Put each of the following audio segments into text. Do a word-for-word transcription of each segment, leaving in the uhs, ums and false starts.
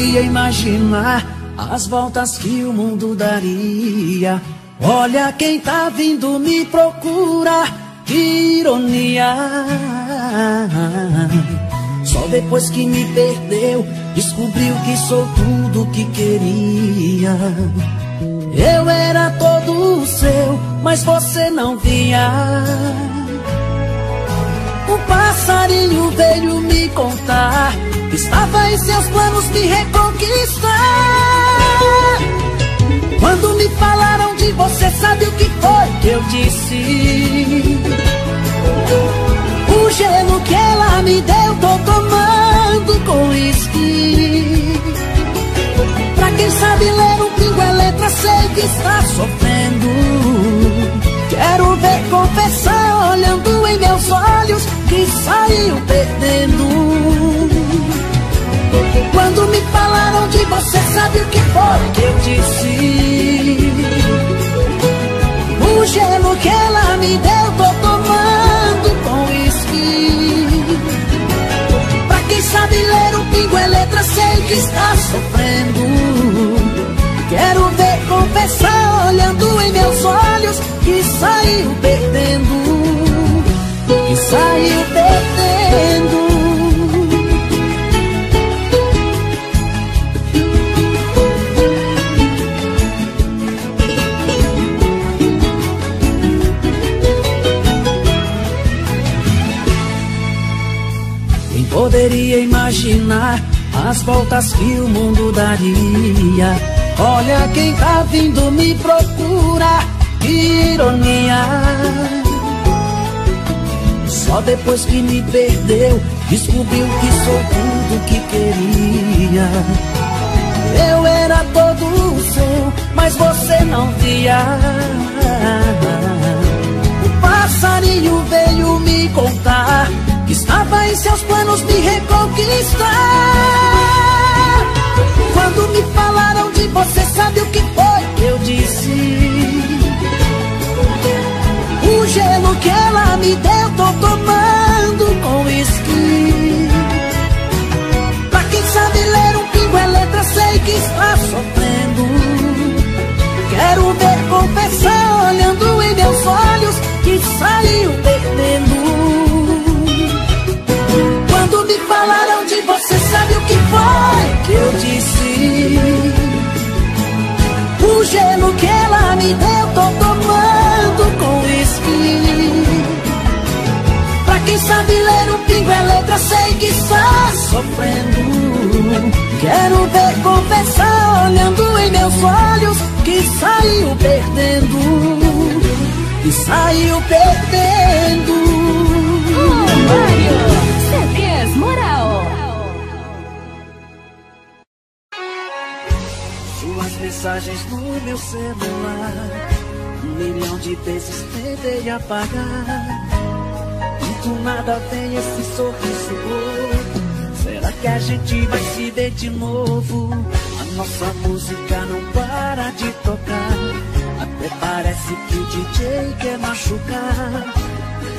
poderia imaginar as voltas que o mundo daria. Olha quem tá vindo me procurar, que ironia. Só depois que me perdeu, descobriu que sou tudo o que queria. Eu era todo seu, mas você não via. Um passarinho veio me contar que estava em seus planos me reconquistar. Quando me falaram de você, sabe o que foi que eu disse? O gelo que ela me deu, tô tomando com uísque. Pra quem sabe ler um pingo é letra, sei que está sofrendo. Quero ver confessar, olhando em meus olhos, que saiu perdendo. Quando me falaram de você, sabe o que foi que eu disse? O gelo que ela me deu, tô tomando com uísque. Pra quem sabe ler um pingo é letra, sei que está sofrendo. Quero ver confessar, olhando em meus olhos, que saiu perdendo, que saiu perdendo. Quem poderia imaginar as voltas que o mundo daria? Olha quem tá vindo me procurar, que ironia. Só depois que me perdeu, descobriu que sou tudo que queria. Eu era todo seu, mas você não via. O passarinho veio me contar que estava em seus planos me reconquistar. Quando me falaram de você, sabe o que foi que eu disse? O gelo que ela me deu, tô tomando com uísque. Pra quem sabe ler um pingo é letra, sei que está sofrendo. Quero ver confessar, olhando em meus olhos, que saiu perdendo. Quando me falaram de você, sabe o que foi que eu disse? O gelo que ela me deu, tô tomando com uísque. Pra quem sabe ler um pingo é letra, sei que está sofrendo. Quero ver confessar, olhando em meus olhos, que saiu perdendo, que saiu perdendo. Mário, C dez Moral. Mensagens no meu celular, um milhão de vezes tentei apagar, e do nada tem esse sorriso novo. Será que a gente vai se ver de novo? A nossa música não para de tocar, até parece que o D J quer machucar.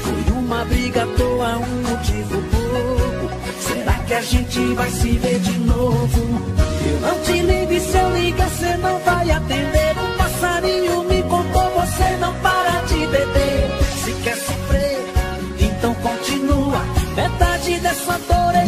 Foi uma briga à toa, um motivo pouco. Será que a gente vai se ver de novo? Eu não te ligo e se eu ligar cê não vai atender. Um passarinho me contou, você não para de beber. Se quer sofrer, então continua. Metade dessa dor é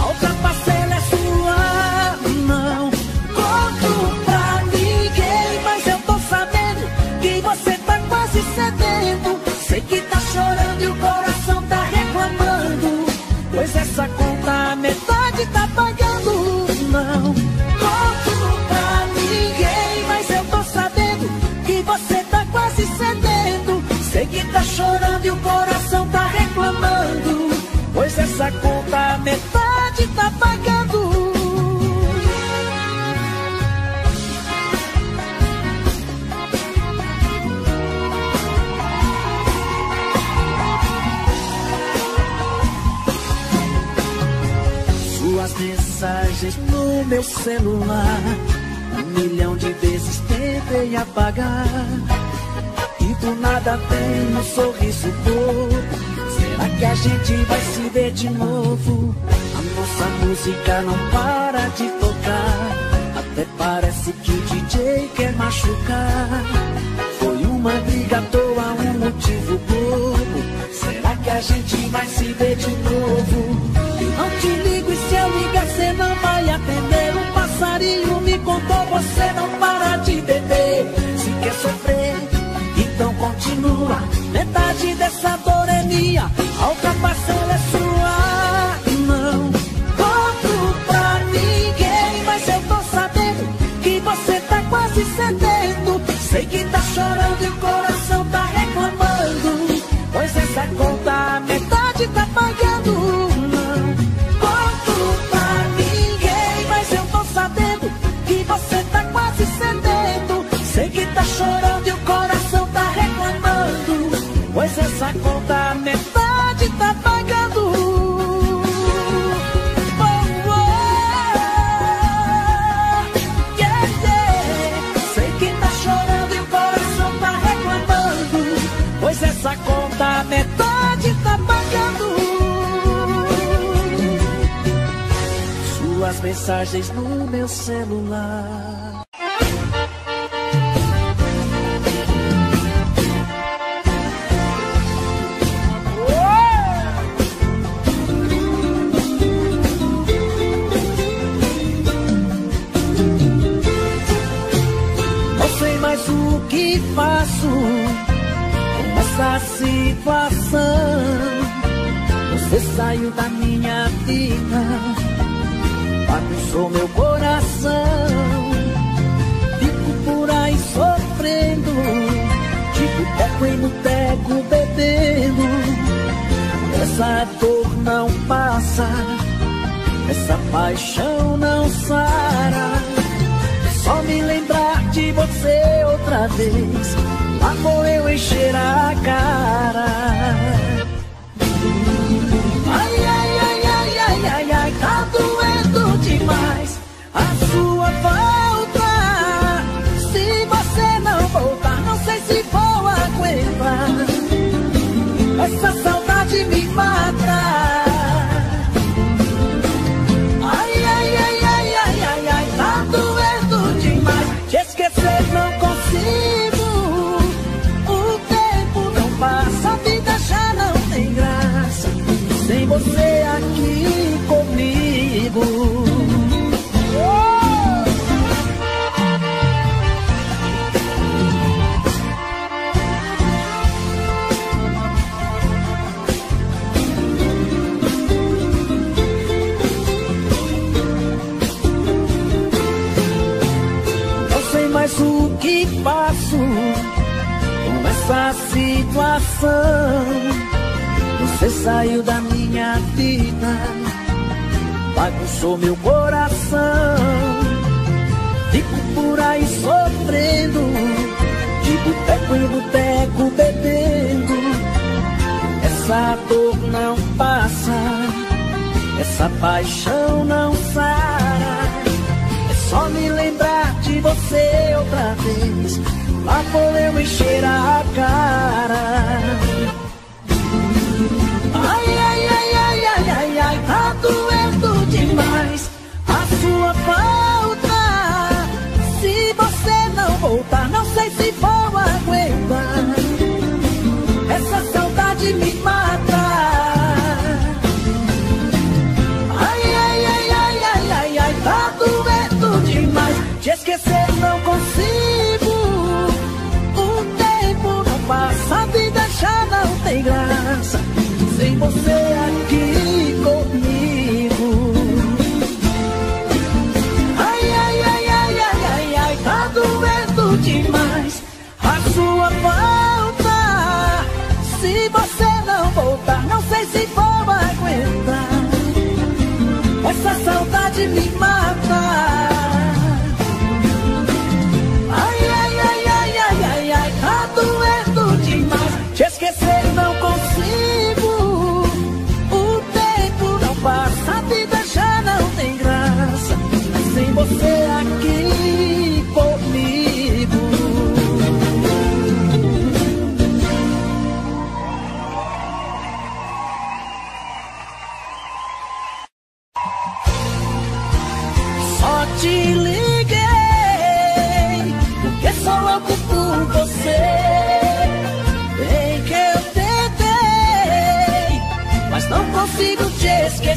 a outra parcela é sua. Não conto pra ninguém, mas eu tô sabendo que você tá quase cedendo. Sei que tá chorando e o coração tá reclamando, pois essa conta a metade tá pagando. Não conto pra ninguém, mas eu tô sabendo que você tá quase cedendo. Sei que tá chorando e o coração tá reclamando, pois essa conta a metade tá pagando. Mensagens no meu celular, um milhão de vezes tentei apagar, e do nada tem um sorriso bobo. lá que a gente vai se ver de novo. A nossa música não para de tocar, até parece que o D J quer machucar. Foi uma briga à toa, um motivo bobo. Será que a gente vai se ver de novo? Eu não te ligo e se eu ligar cê não vai atender. Um passarinho me contou, você não para de beber. Se quer sofrer, então continua, metade dessa dor é minha, a outra parcela é sua. Não conto pra ninguém, mas eu tô sabendo que você tá quase cedendo. Sei que tá chorando e o coração tá reclamando, pois essa conta a metade tá pagando. Não conto pra ninguém, mas eu tô sabendo que você tá quase cedendo. Sei que tá chorando e o coração pois essa conta a metade tá pagando. Oh, oh, yeah, yeah. Sei que tá chorando e o coração tá reclamando, pois essa conta a metade tá pagando. Suas mensagens no meu celular. O que faço com essa situação? Você saiu da minha vida, bagunçou meu coração. Fico por aí sofrendo, de boteco em boteco bebendo. Essa dor não passa, essa paixão não sara. Só me lembrar de você outra vez, lá vou eu encher a cara. Ai, ai, ai, ai, ai, ai, ai, tá doendo demais a sua volta. Se você não voltar, não sei se vou aguentar. Essa saudade me mata. Não consigo, o tempo não passa, a vida já não tem graça, sem você aqui comigo. O que faço com essa situação? Você saiu da minha vida, bagunçou meu coração. Fico por aí sofrendo, de boteco em boteco bebendo. Essa dor não passa, essa paixão não sara. Só me lembrar de você outra vez, lá vou eu encher a cara. Ai, ai, ai, ai, ai, ai, ai, tá doendo demais a sua falta. Se você não voltar, não sei se vou aguentar. Essa saudade me mata. Te esquecer não consigo, o tempo não passa,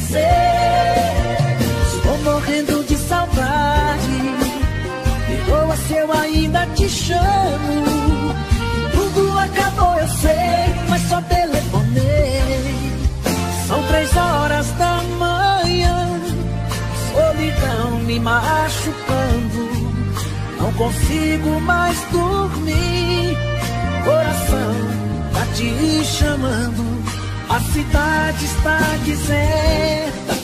você. Estou morrendo de saudade. Me doa se eu ainda te chamo. Tudo acabou, eu sei, mas só telefonei. São três horas da manhã. Solidão me machucando. Não consigo mais dormir. Coração tá te chamando. A cidade está deserta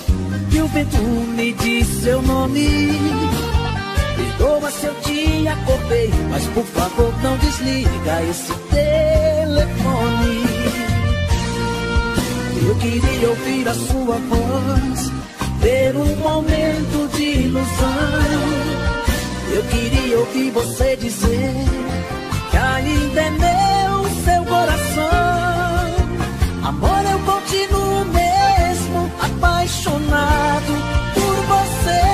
e o vento me diz seu nome. Perdoa se eu te acordei, mas por favor não desliga esse telefone. Eu queria ouvir a sua voz, ter um momento de ilusão. Eu queria ouvir você dizer que ainda é meu seu coração. Amor, eu continuo mesmo apaixonado por você,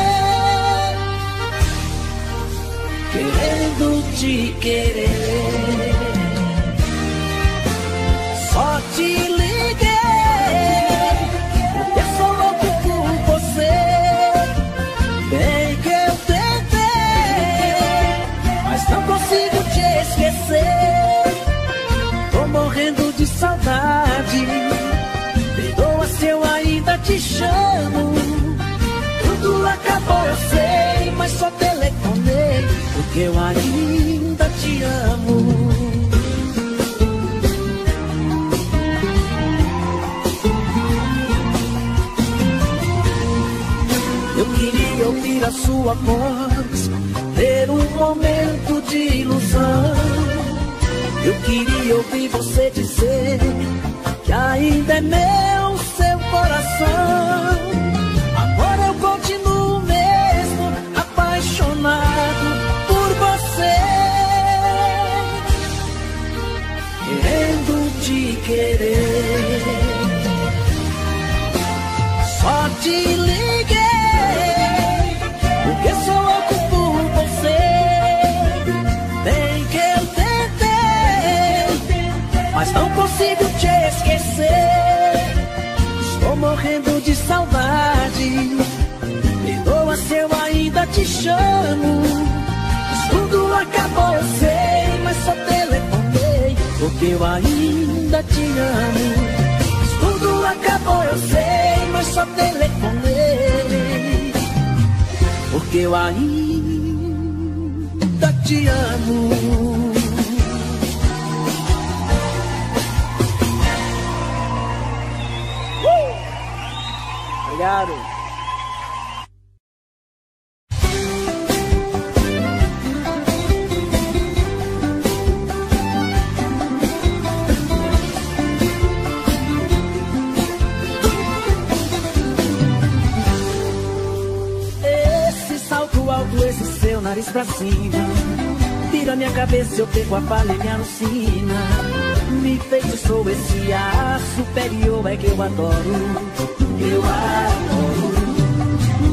querendo te querer. Só te liguei porque eu sou louco por você. Bem que eu tentei, mas não consigo te esquecer. Tô morrendo de saudade. Perdoa se eu ainda te chamo. Tudo acabou, eu sei, mas só telefonei porque eu ainda te amo. Eu queria ouvir a sua voz, ter um momento de ilusão. Eu queria ouvir você dizer que ainda é meu seu coração. Agora eu continuo mesmo apaixonado por você, querendo te querer. Só te liguei porque sou louco por você. Bem que eu tentei, mas não consigo te esquecer. Estou morrendo de saudade. Perdoa se eu ainda te chamo. Tudo acabou, eu sei, mas só telefonei porque eu ainda te amo. Tudo acabou, eu sei, mas só telefonei porque eu ainda te amo. Obrigado. Esse salto alto, esse seu nariz pra cima, tira minha cabeça, eu pego a palha e me alucina. Me feito sou esse ar superior, é que eu adoro. Eu adoro.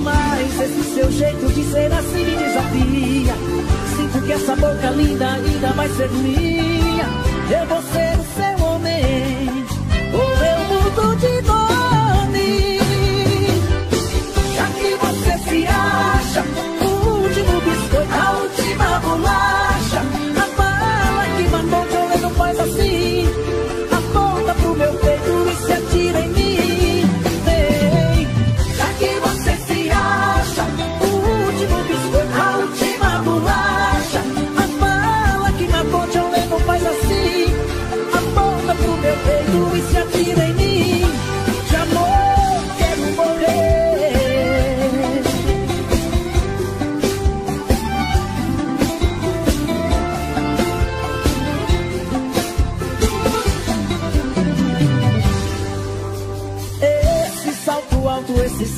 Mas esse seu jeito de ser assim me desafia. Sinto que essa boca linda ainda vai ser minha. Eu vou ser o seu homem ou eu mudo de nome. Já que você se acha o último biscoito, a última bolacha, a bala que mandou de olho não faz assim. Aponta pro meu peito e se atira em mim.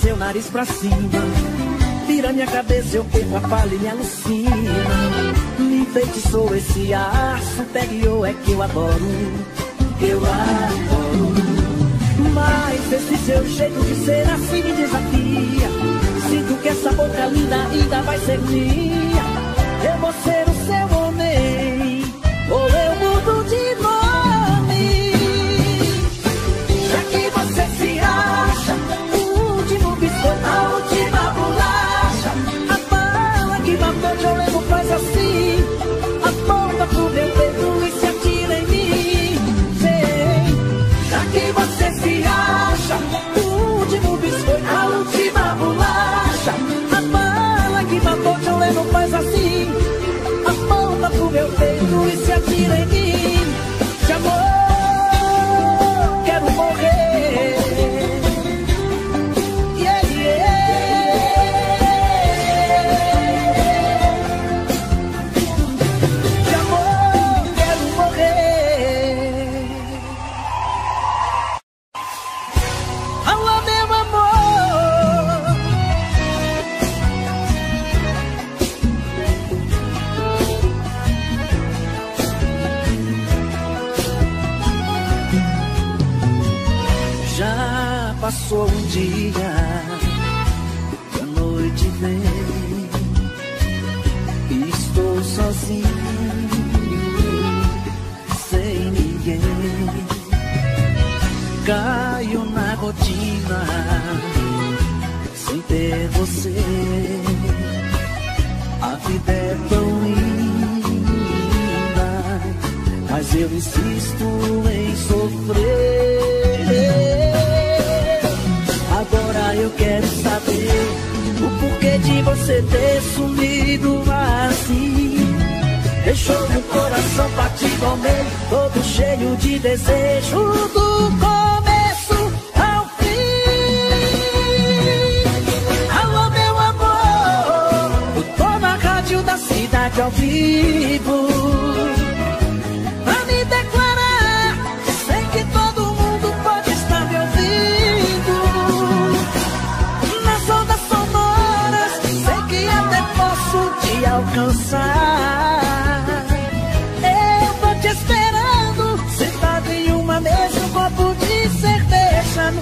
Seu nariz pra cima, vira minha cabeça, eu pego a palha e me alucina. Me enfeitiçou esse ar superior, é que eu adoro. Eu adoro. Mas esse seu jeito de ser assim me desafia. Sinto que essa boca linda ainda vai ser minha. Eu vou ser o seu homem ou eu mudo de nome. Já que você se acha passou um dia e a noite vem, e estou sozinho, sem ninguém. Caio na rotina, sem ter você. A vida é tão linda, mas eu insisto em sofrer. Agora eu quero saber o porquê de você ter sumido assim. Deixou meu coração partido ao meio, todo cheio de desejo do começo ao fim. Alô, meu amor, eu tô na rádio da cidade ao vivo pra me declarar, sei que todo mundo pode estar me ouvindo. Nas ondas sonoras, sei que até posso te alcançar.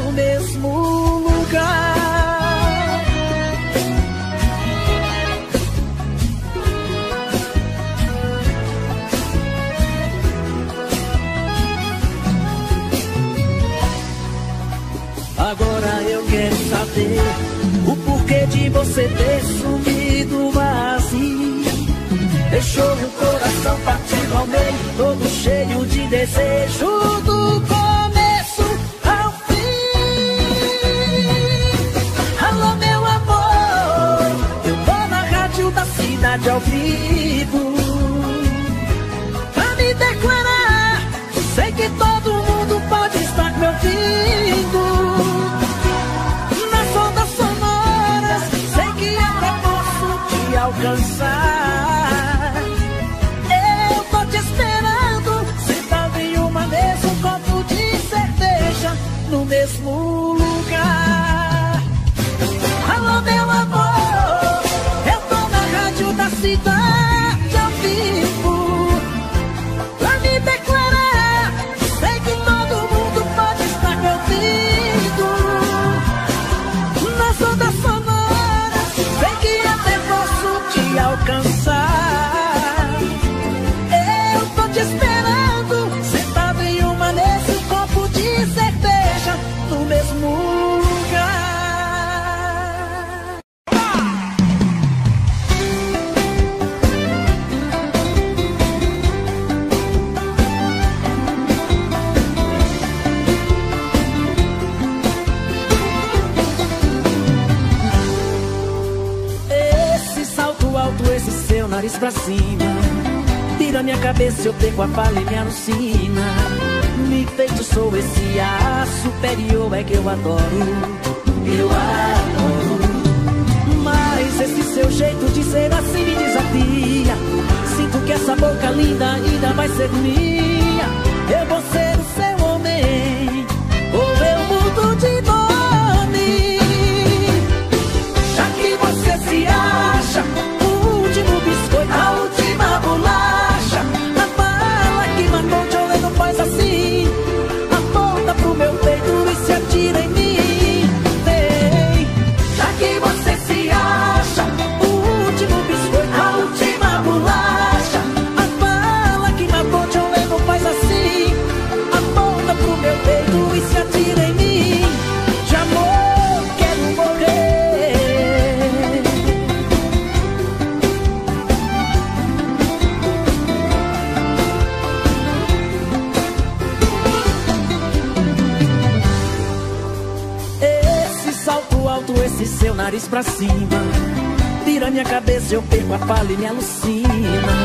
No mesmo lugar, agora eu quero saber o porquê de você ter sumido assim. Deixou meu coração partido ao meio, todo cheio de desejo do coração. Ao vivo pra me declarar, sei que todo mundo pode estar me ouvindo. Nas ondas sonoras, sei que até posso te alcançar. Eu tô te esperando, sentado em uma mesa, um copo de cerveja no mesmo lugar. Alô, meu amor, cidade ao vivo pra me declarar, sei que todo mundo pode estar me ouvindo. Nas ondas sonoras, sei que até posso te alcançar. Eu tô te esperando, sentado em uma mesa, um copo de cerveja no mesmo lugar. Nariz pra cima, tira minha cabeça, eu pego a fala e me alucina. Me feito sou esse ar superior, é que eu adoro, eu adoro. Mas esse seu jeito de ser assim me desafia. Sinto que essa boca linda ainda vai ser minha. Eu vou ser o seu homem, ou eu mudo de nome. Já que você se acha a última bolacha, a bala que matou de olho não faz assim. Aponta pro meu peito e se atira em mim. Vem, já que você se acha o último biscoito, a última bolacha, a bala que matou de olho não faz assim. Aponta pro meu peito e se atira em mim. De amor quero morrer. Esse seu nariz pra cima, tira minha cabeça, eu perco a fala e me alucina.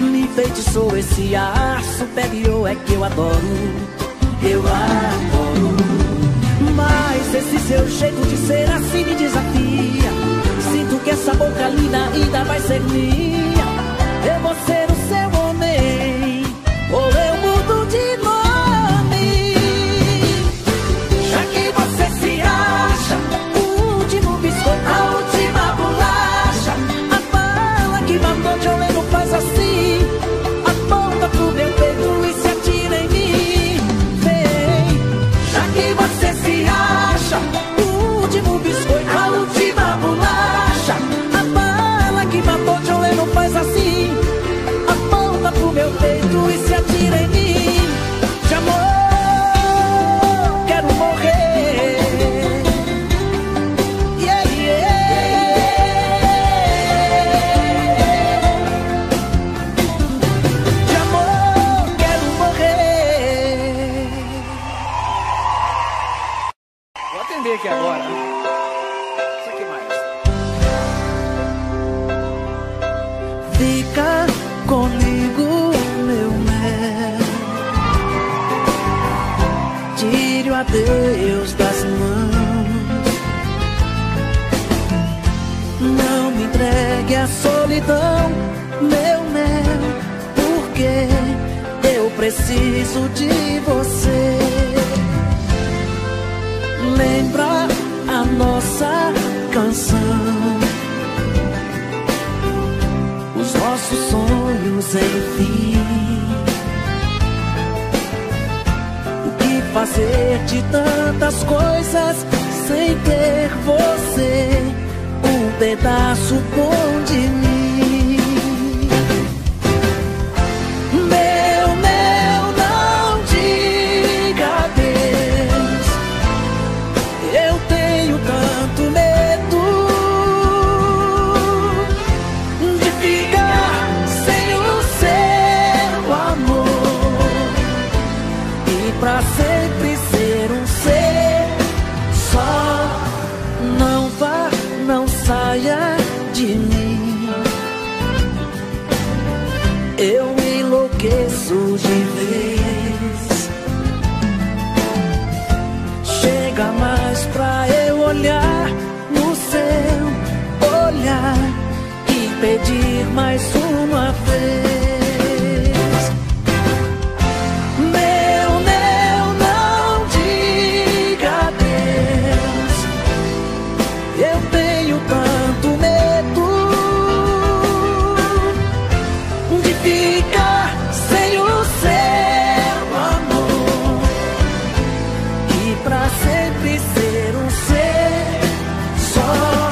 Me feitiçou esse ar superior, é que eu adoro, eu adoro. Mas esse seu jeito de ser assim me desafia. Sinto que essa boca linda ainda vai ser minha. Eu vou ser o seu homem, ou eu mudo de nome. Já que você se acha a última bolacha, a bala que matou de olho não faz assim. Aponta pro meu peito e se atira em mim. Vem, já que você se acha a Deus das mãos. Não me entregue à solidão, meu mel, porque eu preciso de você. Lembra a nossa canção, os nossos sonhos enfim. O que fazer de tantas coisas sem ter você, um pedaço bom de mim. Meu, meu, não diga adeus, eu tenho tanto medo de ficar sem o seu amor e pra sempre ser um ser só. Não vá, não saia de mim, eu enlouqueço de vez. Chega mais pra eu olhar no seu olhar e pedir mais uma vez. Meu, meu, não diga adeus, eu tenho tanto medo de ficar sem o seu amor e pra sempre ser um ser só.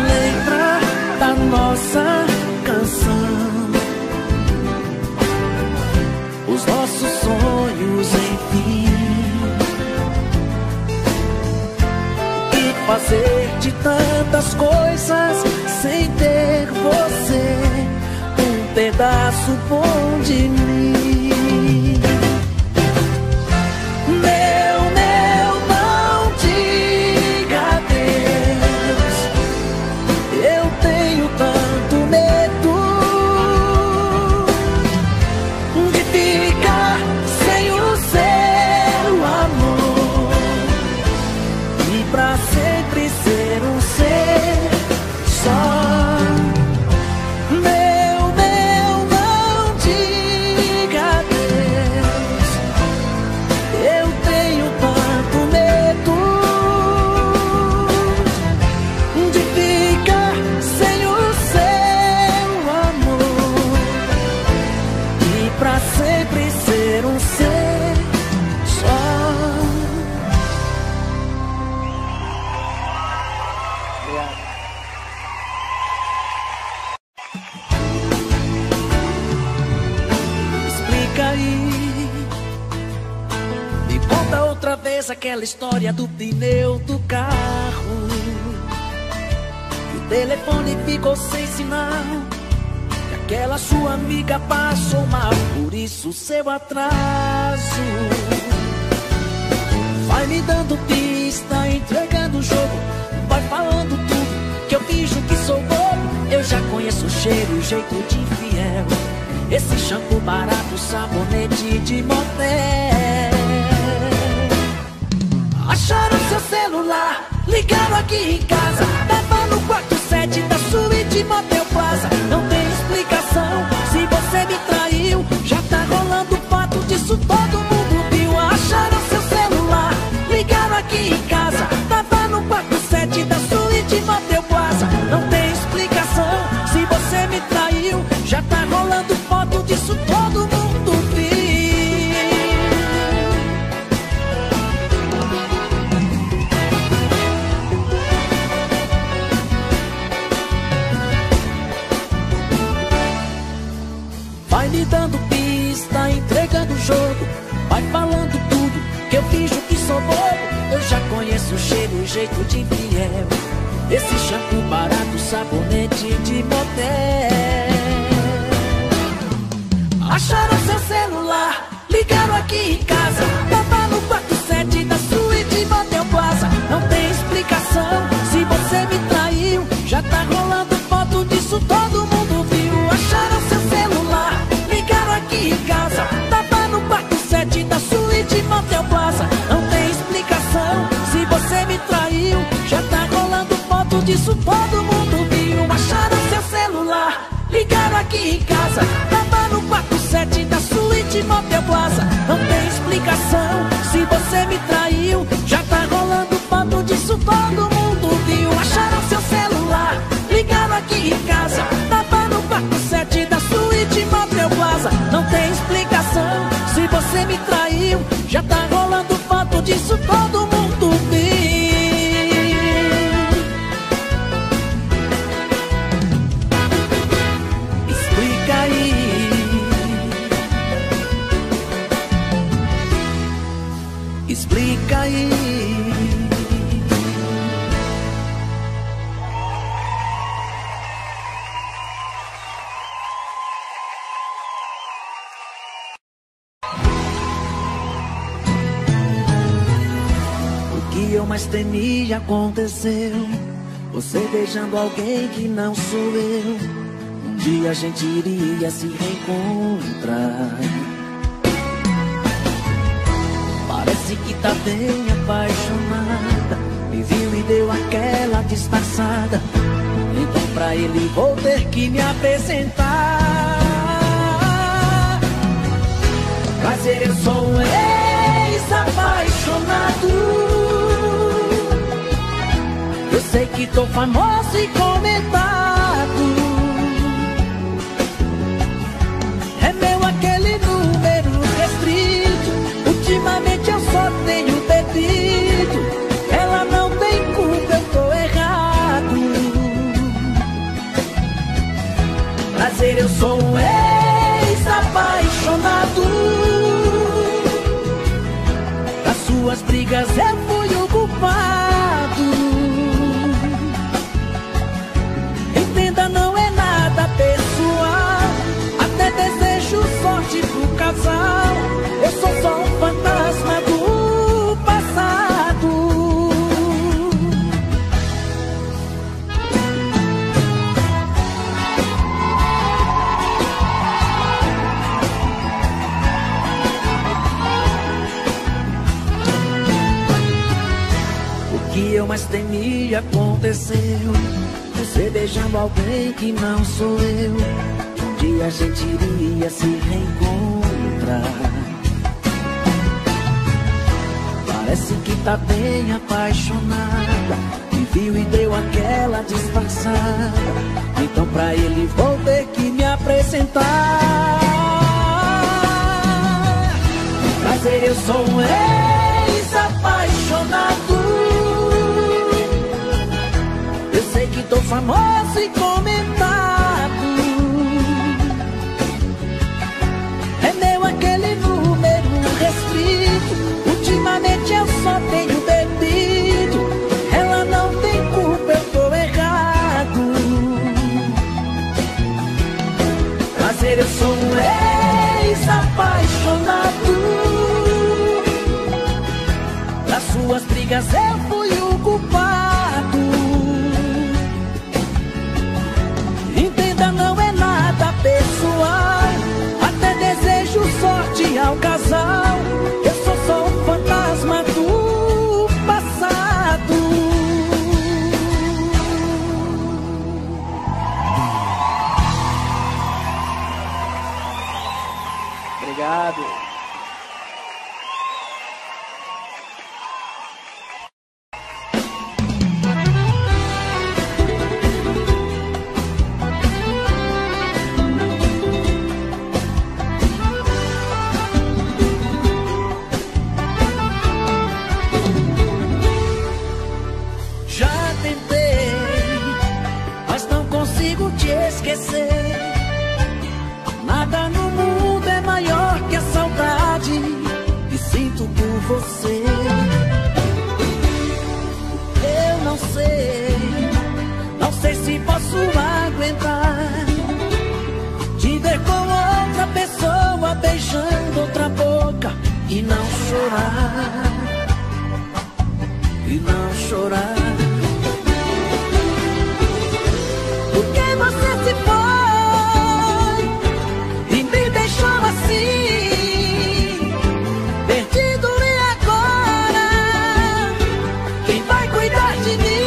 Lembra da nossa canção, os nossos sonhos enfim. O que fazer de tantas coisas sem ter você, um pedaço bom de mim. Meu, meu, não diga adeus, eu tenho tanto medo de ficar sem o seu amor e pra sempre ser um ser só. Meu, meu, não diga adeus, eu tenho tanto medo de ficar sem o seu amor e pra sempre ser um ser só. Explica aí, me conta outra vez aquela história do pneu do carro. O telefone ficou sem sinal e aquela sua amiga passou mal, por isso seu atraso. Vai me dando pista, entregando o jogo, vai falando tudo que eu finjo que sou bobo. Eu já conheço o cheiro, o jeito de infiel, esse shampoo barato, sabonete de motel. Acharam seu celular, ligaram aqui em casa, tava no quarto sete da suíte Motel Plaza. Não tem explicação, se você me traiu, já tá rolando o fato disso, todo mundo viu. Acharam seu celular, ligaram aqui em casa, tava no quarto sete da suíte Motel Plaza. Não tem explicação, se você me traiu, já tá rolando foto disso, todo mundo viu. Vai me dando pista, entregando o jogo, vai falando tudo que eu finjo que sou bobo. Eu já conheço o cheiro, o jeito de infiel, esse shampoo barato, sabonete de motel. Acharam seu celular, ligaram aqui em casa, tava no quarto sete da suíte Motel Plaza. Não tem explicação, se disso todo mundo viu, acharam seu celular, ligaram aqui em casa, tava no quarto sete da suíte Motel Plaza. Não tem explicação, se você me traiu, já tá rolando foto disso todo mundo viu, acharam seu celular, ligaram aqui em casa, tava no quarto sete da suíte Motel Plaza. Não tem explicação, se você me traiu, já tá rolando foto disso todo mundo viu. Explica aí. O que eu mais temi aconteceu, você beijando alguém que não sou eu. Um dia a gente iria se reencontrar. Parece que tá bem apaixonada, me viu e deu aquela disfarçada. Então pra ele vou ter que me apresentar. Prazer, eu sou um ex-apaixonado. Eu sei que tô famoso e comentado. É meu aquele número restrito. Ultimamente só tenho bebido, ela não tem culpa, eu tô errado. Prazer, eu sou um ex-apaixonado. Das suas brigas eu fui o culpado. Entenda, não é nada pessoal, até desejo sorte pro casal. Eu sou só um fantasma do mas temia aconteceu, você beijando alguém que não sou eu. Um dia a gente iria se reencontrar. Parece que tá bem apaixonada, me viu e deu aquela disfarçada. Então pra ele vou ter que me apresentar. Prazer, eu sou um ex-apaixonado. Sei que tô famoso e comentado. É meu aquele número restrito. Ultimamente eu só tenho bebido. Ela não tem culpa, eu tô errado. Prazer, eu sou um ex-apaixonado. Das suas brigas eu fui o culpado. Não é nada pessoal, até desejo sorte ao casal. Eu sou só um fantasma do passado. Obrigado. Nada no mundo é maior que a saudade que sinto por você. Eu não sei, não sei se posso aguentar te ver com outra pessoa, beijando outra boca e não chorar, e não chorar. Porque você se foi assim, perdido, e agora quem vai cuidar de mim?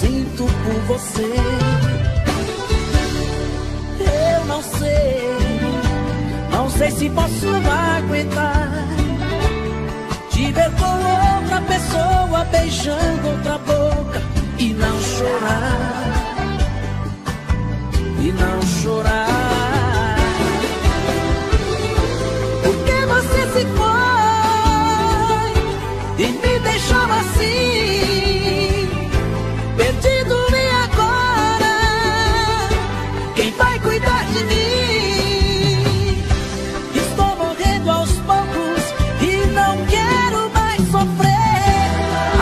sinto por você. Eu não sei, não sei se posso aguentar te ver com outra pessoa beijando outra boca e não chorar, e não chorar. Porque você se foi e me deixou assim, perdido, e agora quem vai cuidar de mim? Estou morrendo aos poucos e não quero mais sofrer.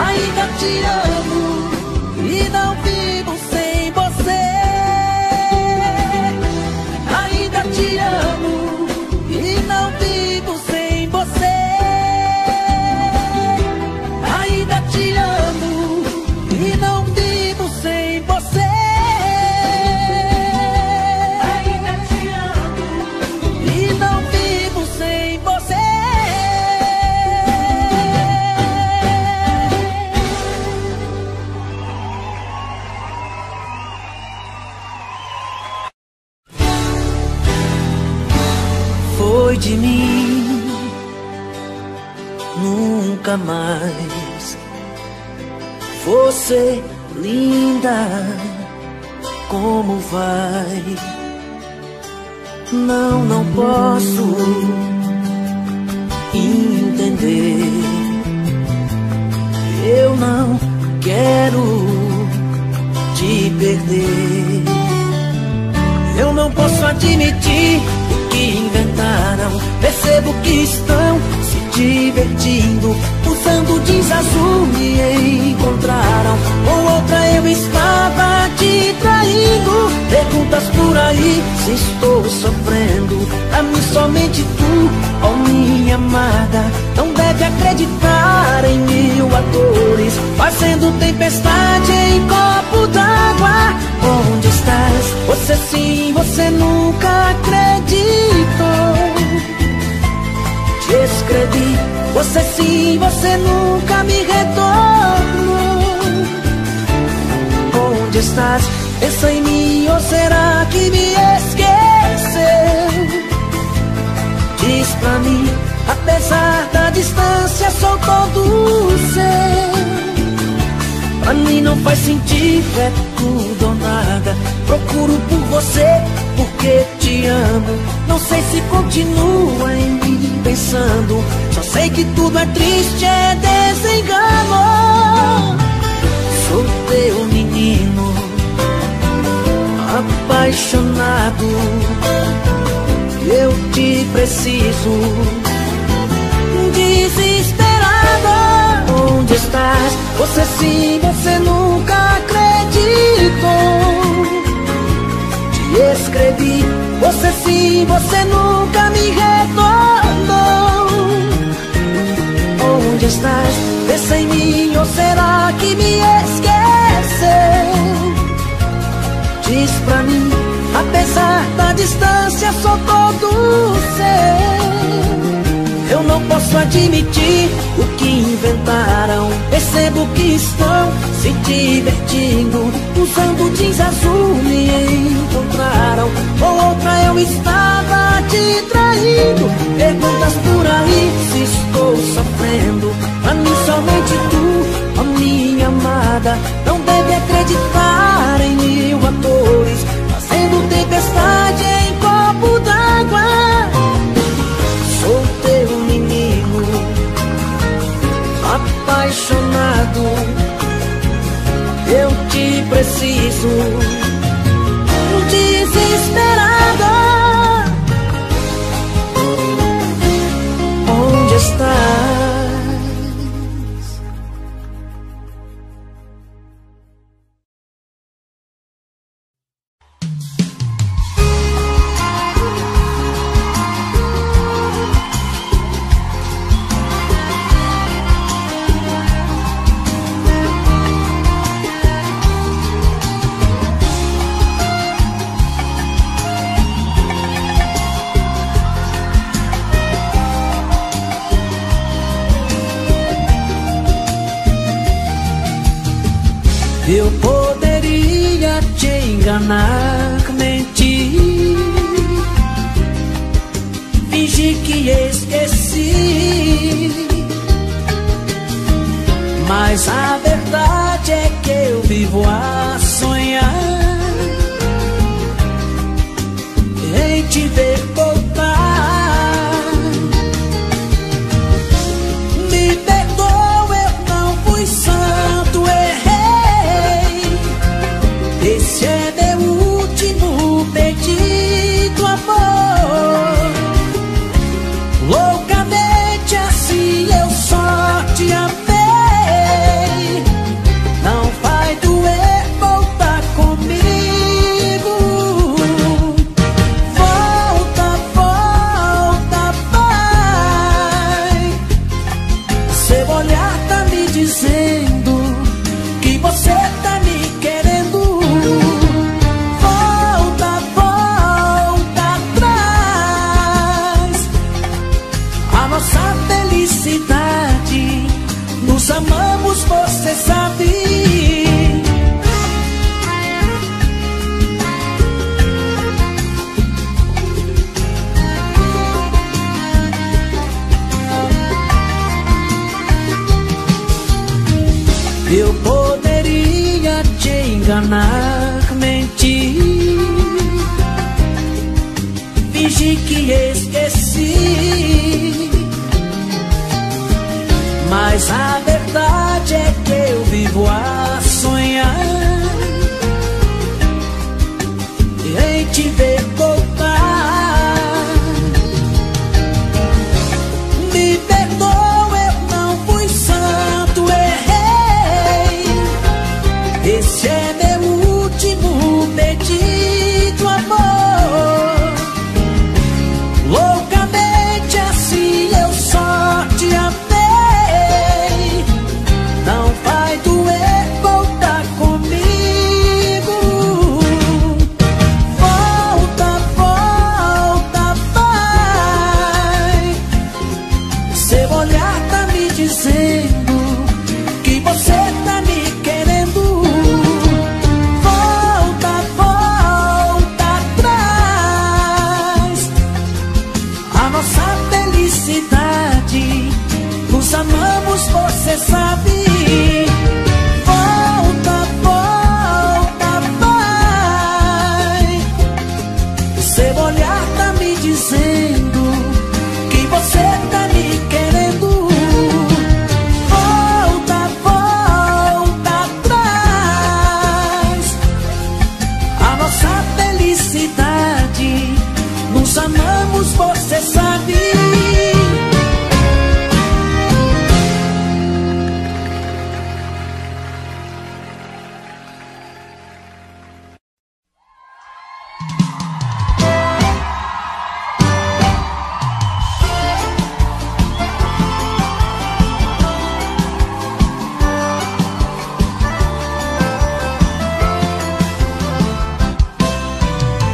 Ainda te amo e não vivo sem você. Ainda te amo e não vivo sem você. Ainda te amo e não vivo sem você. Ainda te amo e não vivo sem você. Foi de mim, nunca mais. Você, linda, como vai? Não, não posso entender. Eu não quero te perder. Eu não posso admitir o que inventaram. Percebo que estão se divertindo, usando jeans azul me encontraram. Com outra eu estava te traindo. Perguntas por aí se estou sofrendo. A mim somente tu, ó minha amada, não deve acreditar em mil atores, fazendo tempestade em copo d'água. Onde estás? Você sim, você nunca acreditou. Te escrevi, você sim, você nunca me retornou. Onde estás? Pensa em mim, ou será que me esqueceu? Diz pra mim, apesar da distância, sou todo seu. Pra mim não faz sentido, é tudo ou nada. Procuro por você porque te amo. Não sei se continua em mim pensando. Só sei que tudo é triste, é desengano. Sou teu menino apaixonado. Eu te preciso desesperado. Onde estás? Você sim, você nunca acreditou. Escrevi, você sim, você nunca me retornou. Onde estás? Pensa em mim, ou será que me esqueceu? Diz pra mim, apesar da distância, sou todo seu. Eu não posso admitir o que inventaram. Percebo que estão se divertindo, usando jeans azul me encontraram. Com outra eu estava te traindo. Perguntas por aí se estou sofrendo. Pra mim somente tu, a minha amada, não deve acreditar em mil atores, fazendo tempestade em copo d'água. Sou teu menino apaixonado. Eu te preciso desesperada. Onde estás? te enganar, mentir, fingir que esqueci. Mas a verdade é que eu vivo a sonhar em te ver voltar. Me perdoa, eu não fui santo, errei. Esse é meu último pedido, amor. Loucamente assim eu só te amei. Eu poderia te enganar, mentir, fingir que esqueci. Mas a verdade é que eu vivo a sonhar em te ver voltar. Me perdoa, eu não fui santo, errei. Esse é meu último pedido, amor. Loucamente assim eu só te amei.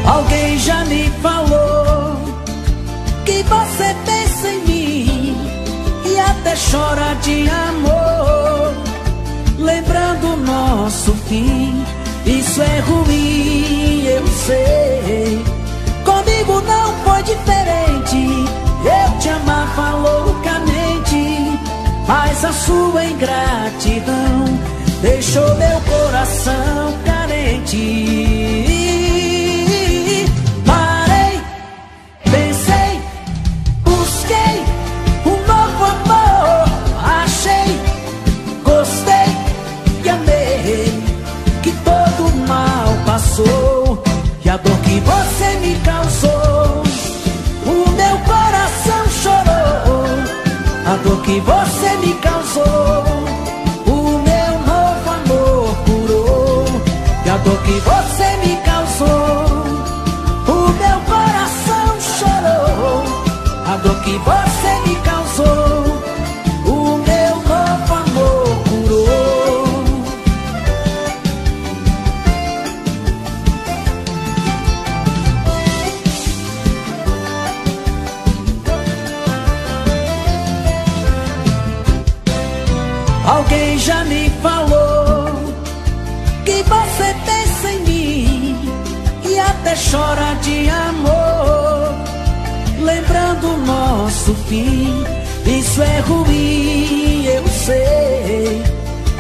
Alguém já me falou que você pensa em mim e até chora de amor, lembrando o nosso fim. Isso é ruim, eu sei. Comigo não foi diferente, eu te amava loucamente, mas a sua ingratidão deixou meu coração carente. E a dor que você me causou, o meu coração chorou. A dor que você me causou, o meu novo amor curou. E a dor que você me causou, o meu coração chorou. A dor que você me causou, o meu novo amor curou. Alguém já me falou que você você pensa em mim e até chora de amor, lembrando o nosso fim. Isso é ruim, eu sei.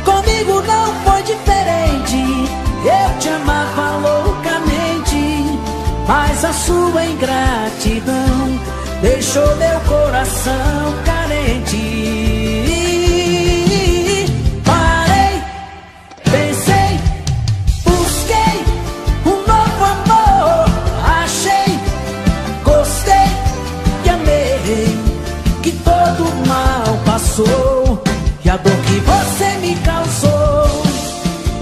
Comigo não foi diferente, eu te amava loucamente, mas a sua ingratidão deixou meu coração carente. Parei, pensei, busquei um novo amor, achei, gostei e amei, que todo mal passou e a dor que você me causou.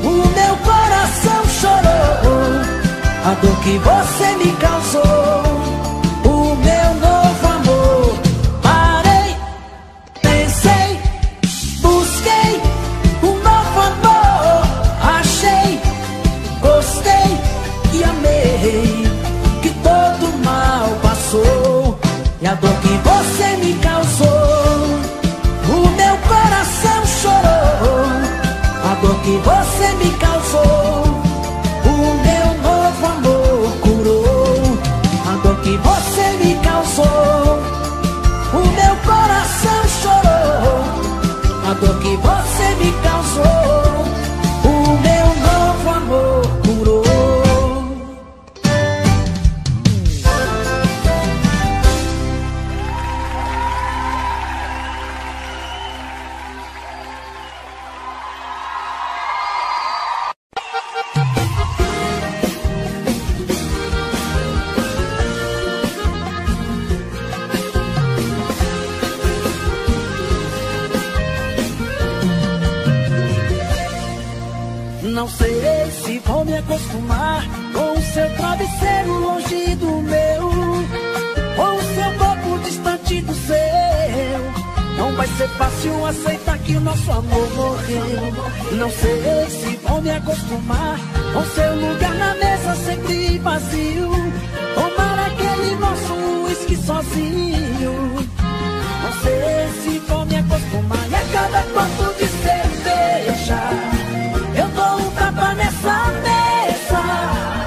O meu coração chorou, a dor que você me causou. A dor que você me causou, o meu coração chorou. A dor que você me causou, o meu novo amor curou. A dor que você me causou, o meu coração chorou. A dor que você me causou, o meu novo amor curou. Não sei se vou me acostumar com o seu travesseiro longe do meu, com o seu corpo distante do seu. Não vai ser fácil aceitar que o nosso amor morreu. Não sei se vou me acostumar com seu lugar na mesa sempre vazio, tomar aquele nosso uísque sozinho. Não sei se vou me acostumar e a cada quanto de cerveja nessa mesa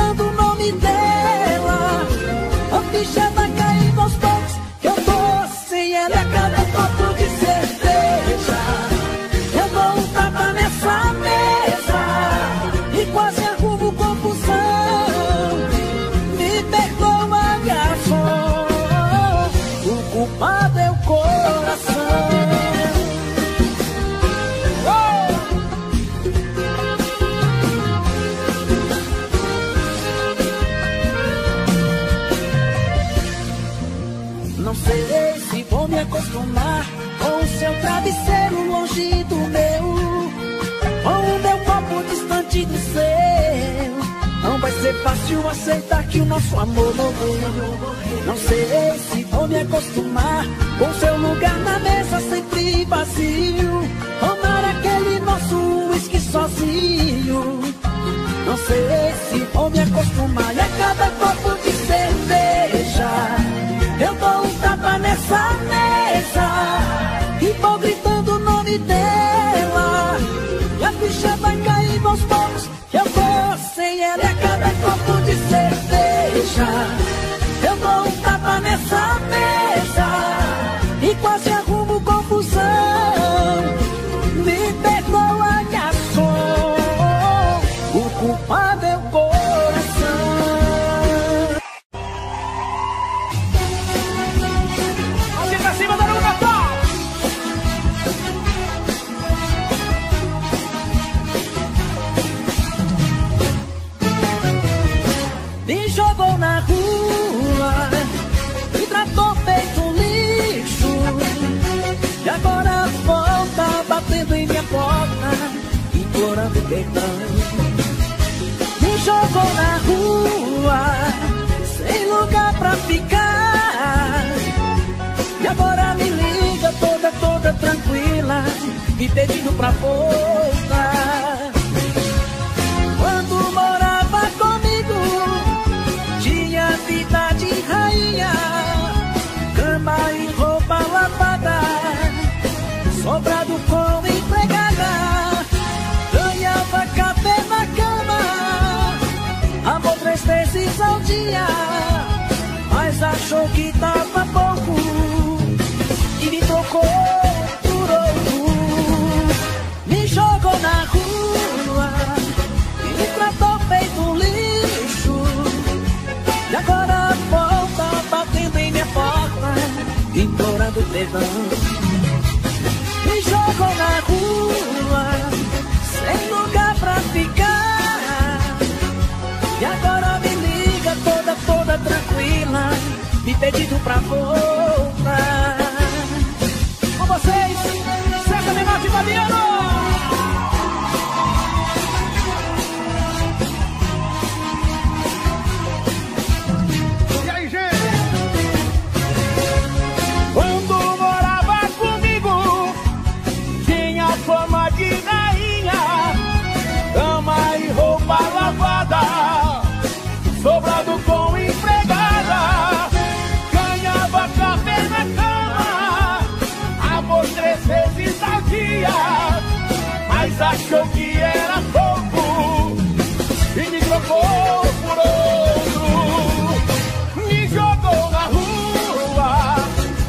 e vou gritando o nome dela, a ficha vai caindo aos poucos, que eu tô sem ela. E a cada copo de cerveja eu dou um tapa nessa mesa e quase arrumo confusão. Me perdoa, garçom, o culpado é o coração. Vou me acostumar com o seu travesseiro longe do meu, com o meu corpo distante do seu. Não vai ser fácil aceitar que o nosso amor morreu. Não sei se vou me acostumar com seu lugar na mesa sempre vazio, tomar aquele nosso uísque sozinho. Não sei se vou me acostumar e a cada copo de cerveja eu dou um tapa nessa mesa e vou gritando o nome dela, e a ficha vai cair aos poucos, eu vou sem ela. E a cada copo de cerveja eu dou um tapa nessa mesa e quase arrumo confusão. Me perdoa, garçom, o culpado é o coração. Implorando perdão, me jogou na rua, sem lugar pra ficar. E agora me liga toda, toda tranquila, me pedindo pra voltar. Quando morava comigo, tinha vida de rainha, cama e roupa lavada, sobrado com empregada. Ganhava cabelo pra voltar. Com vocês, Zeca Menotti e Fabiano. E aí, gente? Quando morava comigo, tinha fama de rainha, cama e roupa lavada, sobrado com empregada, ganhava café na cama, amor três vezes ao dia, mas achou que era pouco e me trocou por outro. Me jogou na rua,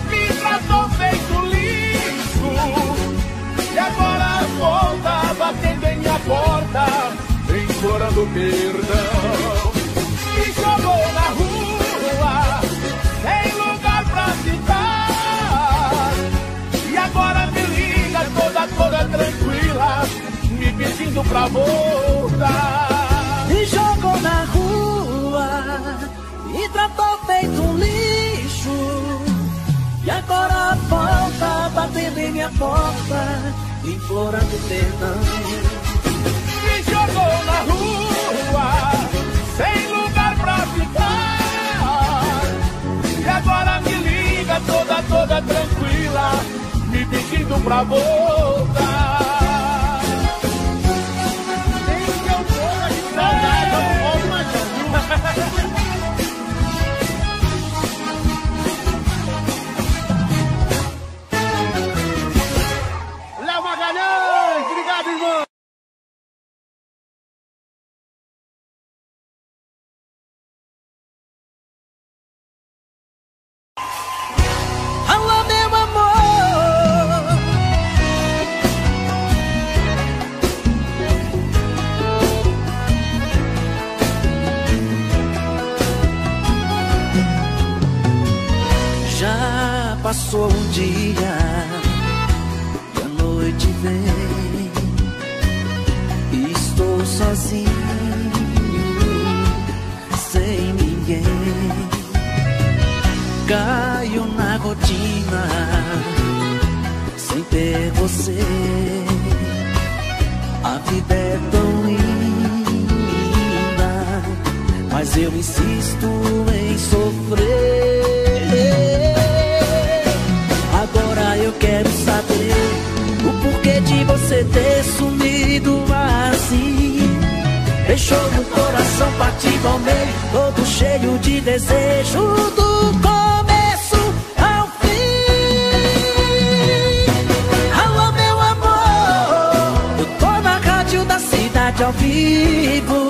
me tratou feito lixo, e agora volta batendo em minha porta, implorando perdão. Me jogou na rua, sem lugar pra ficar, e agora me liga toda, toda tranquila, me pedindo pra voltar. Me jogou na rua, me tratou feito um lixo, e agora volta batendo em minha porta, implorando perdão. Me jogou na rua, sem lugar pra ficar, e agora me liga toda, toda tranquila, me pedindo pra voltar. Nem que eu for de saudade, eu volto mais um. Léo Magalhães, obrigado, irmão. Passou um dia e a noite vem, e estou sozinho, sem ninguém. Caio na rotina, sem ter você. A vida é tão linda, mas eu insisto em sofrer. Agora eu quero saber o porquê de você ter sumido assim. Deixou meu coração partido ao meio, todo cheio de desejo, do começo ao fim. Alô meu amor, eu tô na rádio da cidade ao vivo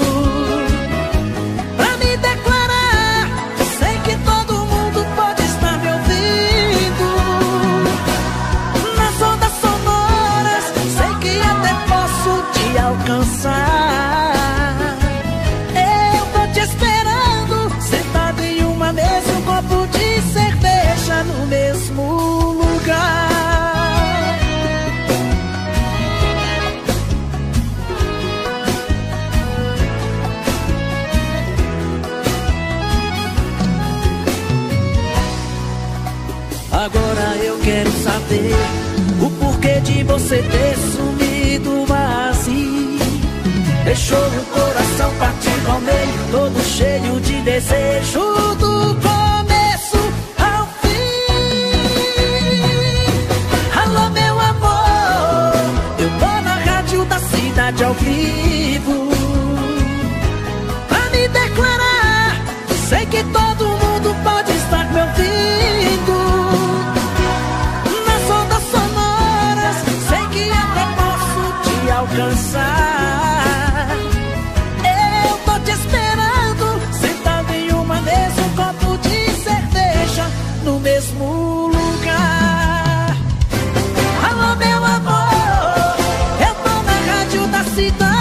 pra me declarar, eu sei que todo mundo pode estar me ouvindo. Alcançar, eu tô te esperando, sentado em uma mesa, um copo de cerveja no mesmo lugar. Agora eu quero saber o porquê de você ter sumido assim. Deixou o coração partido ao meio, todo cheio de desejo, do começo ao fim. Alô meu amor, eu tô na rádio da cidade ao vivo pra me declarar, sei que todo mundo pode estar me ouvindo. Nas ondas sonoras, sei que até posso te alcançar. No mesmo lugar. Alô meu amor, eu tô na rádio da cidade.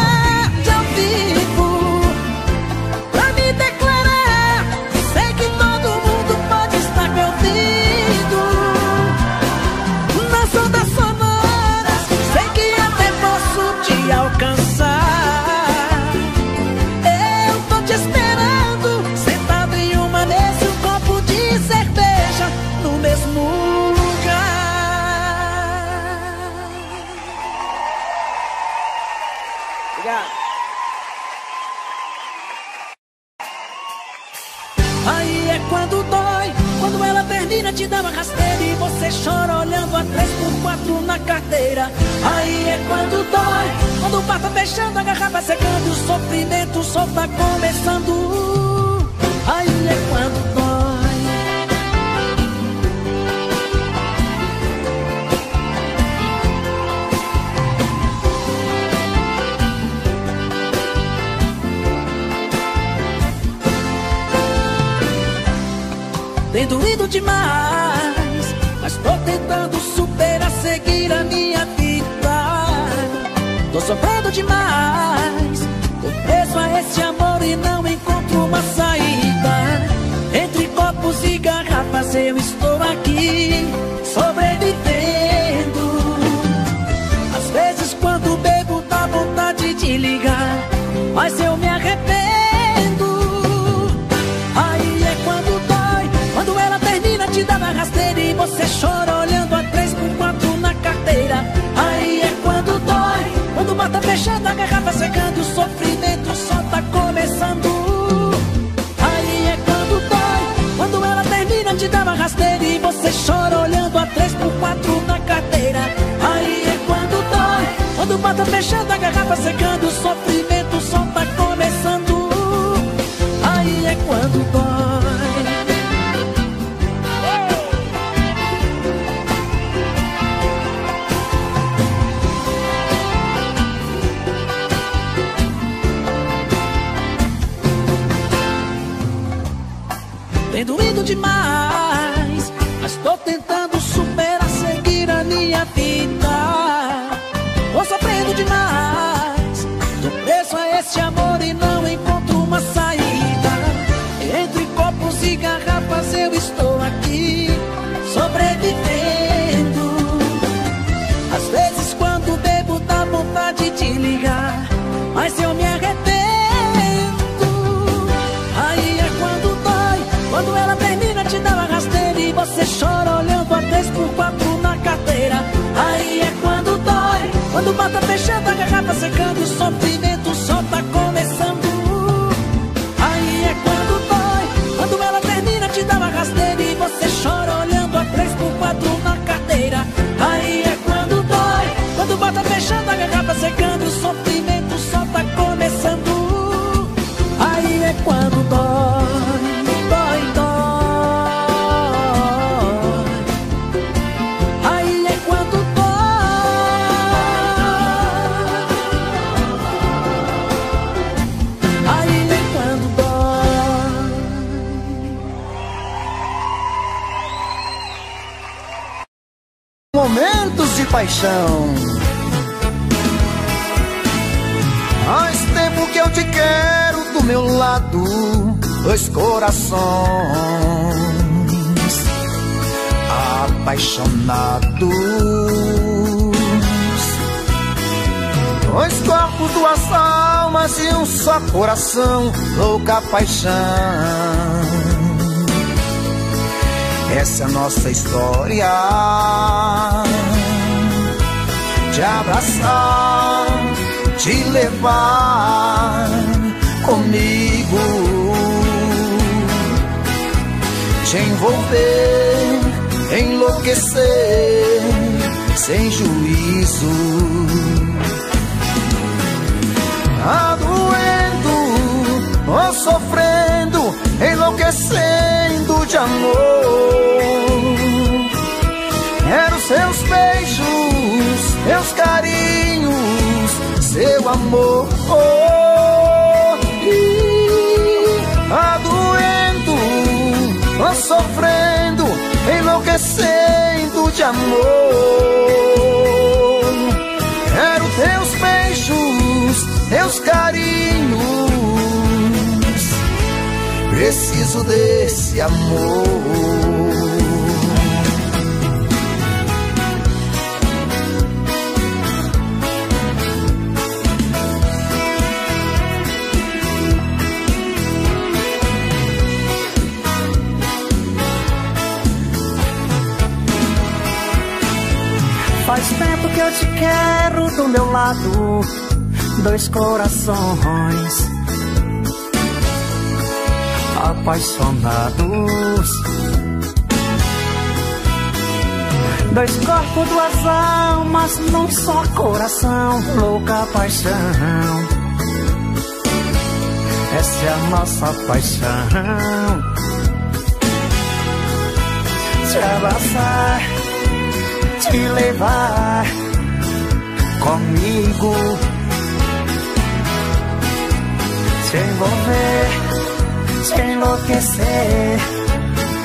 mentira te dava rasteira e você chora olhando a três por quatro na carteira. Aí é quando dói, quando o bar tá fechando, a garrafa secando, o sofrimento só tá começando. Aí é quando dói. Tem doído demais, mas tô tentando superar, seguir a minha vida. Tô sofrendo demais, tô preso a esse amor e não encontro uma saída. Entre copos e garrafas eu estou aqui, sobrevivendo. Às vezes quando bebo dá vontade de ligar, mas eu me arrependo. Aí é quando dói, quando ela termina, te dá na rasteira e você chora olhando a três por quatro na carteira. Aí é quando dói, quando o bar tá fechando, a garrafa secando, o sofrimento só tá começando. Aí é quando dói, quando ela termina, te dá na rasteira e você chora olhando a três por quatro na carteira. Aí é quando dói, quando o bar tá fechando, a garrafa secando, o sofrimento só tá começando. Aí é quando dói. Tem doído demais, mas tô tentando superar, seguir a minha vida. Tô sofrendo demais, tô preso a esse amor e não encontro uma saída. Entre copos e garrafas eu estou aqui, sobrevivendo. Às vezes quando bebo dá vontade de ligar, mas eu me arrependo. Quando ela termina, te dá uma rasteira e você chora olhando a três por quatro na carteira. Aí é quando dói, quando o bar tá fechando, a garrafa secando, o sofrimento só tá começando. Aí é quando dói, quando ela termina, te dá uma rasteira e você chora olhando a três por quatro na carteira. Aí é quando dói, quando o bar tá fechando, a garrafa secando, o sofrimento só tá começando. Aí é quando dói. Momentos de paixão. Faz tempo que eu te quero do meu lado, dois corações apaixonados, dois corpos, duas almas e um só coração, louca paixão. Essa é a nossa história, te abraçar, te levar comigo, te envolver, enlouquecer, sem juízo. Tá doendo ou sofrendo, enlouquecendo de amor. Quero seus beijos, seus carinhos, seu amor. Tá doendo, tô sofrendo, enlouquecendo de amor. Quero teus beijos, teus carinhos, preciso desse amor. Faz tempo que eu te quero do meu lado, dois corações apaixonados, Dois corpos, duas almas, num só coração, louca paixão. Essa é a nossa paixão. Te abraçar, te levar comigo, te envolver, te enlouquecer,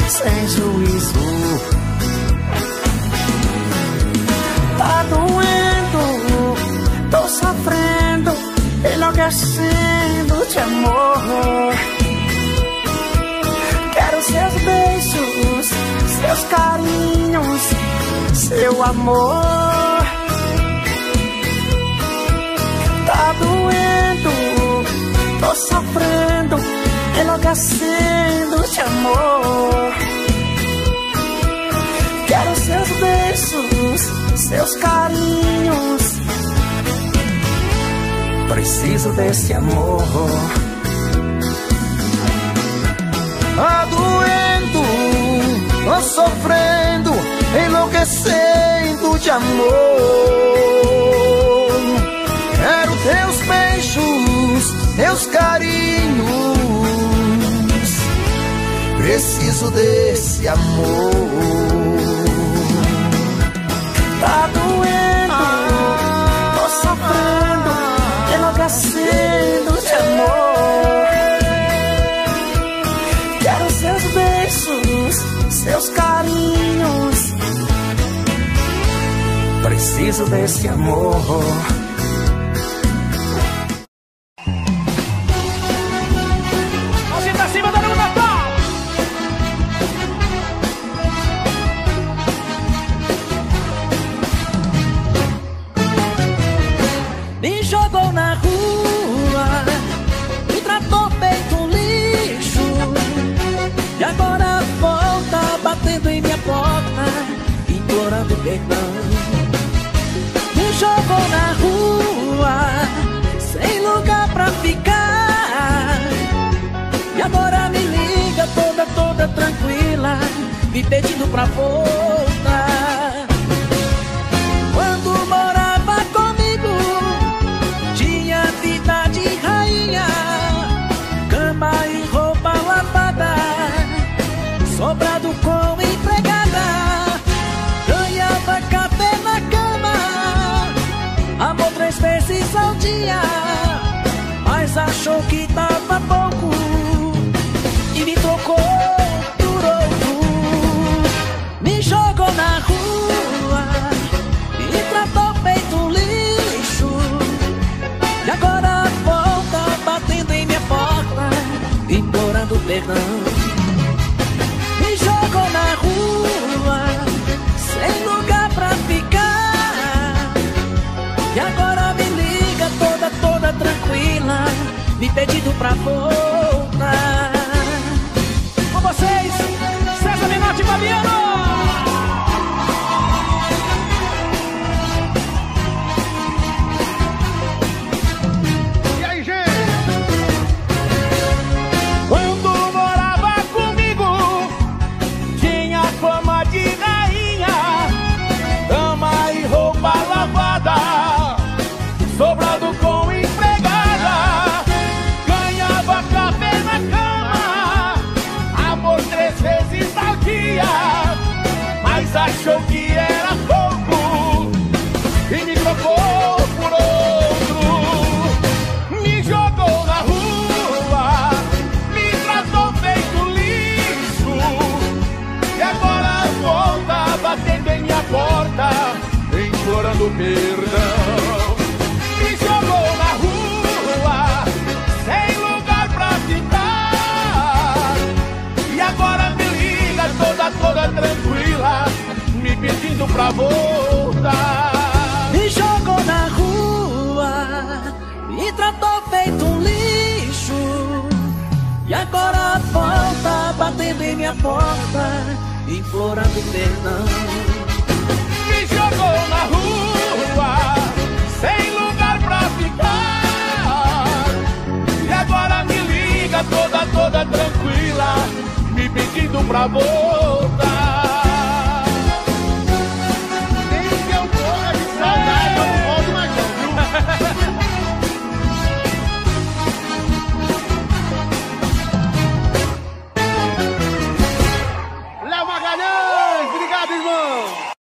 sem juízo. Tá doendo, tô sofrendo, enlouquecendo de amor. Quero seus beijos, seus carinhos, seu amor. Tá doendo, tô sofrendo, enlouquecendo de amor. Quero seus beijos, seus carinhos. Preciso desse amor. Tô doendo, tô sofrendo, enlouquecendo de amor. Quero teus beijos, teus carinhos. Preciso desse amor. Tá doendo, tô sofrendo, enlouquecendo de amor. Quero seus beijos, seus carinhos. Preciso desse amor. Me jogou na rua, sem lugar pra ficar. E agora me liga toda, toda tranquila, me pedindo pra voltar. Quando morava comigo, tinha vida de rainha. Cama e roupa lavada, sobrado com empregada. Café na cama, amor três vezes ao dia, mas achou que tava pouco e me trocou por outro. Me jogou na rua, me tratou feito lixo, e agora volta batendo em minha porta, implorando perdão. Me jogou na rua, sem lugar pra ficar. E agora me liga toda, toda tranquila, me pedindo pra voltar. Com vocês, César Menotti e Fabiano. E aí, gente? Quando morava comigo, tinha fama de rainha. Sobrado com empregada, ganhava café na cama, amor três vezes ao dia, mas achou que era pouco e me trocou por outro. Me jogou na rua, me tratou feito lixo, e agora volta batendo em minha porta, implorando perdão. Toda tranquila, me pedindo pra voltar. Me jogou na rua, me tratou feito um lixo, e agora volta batendo em minha porta, implorando perdão. Me jogou na rua, sem lugar pra ficar, e agora me liga toda, toda tranquila, me pedindo pra voltar.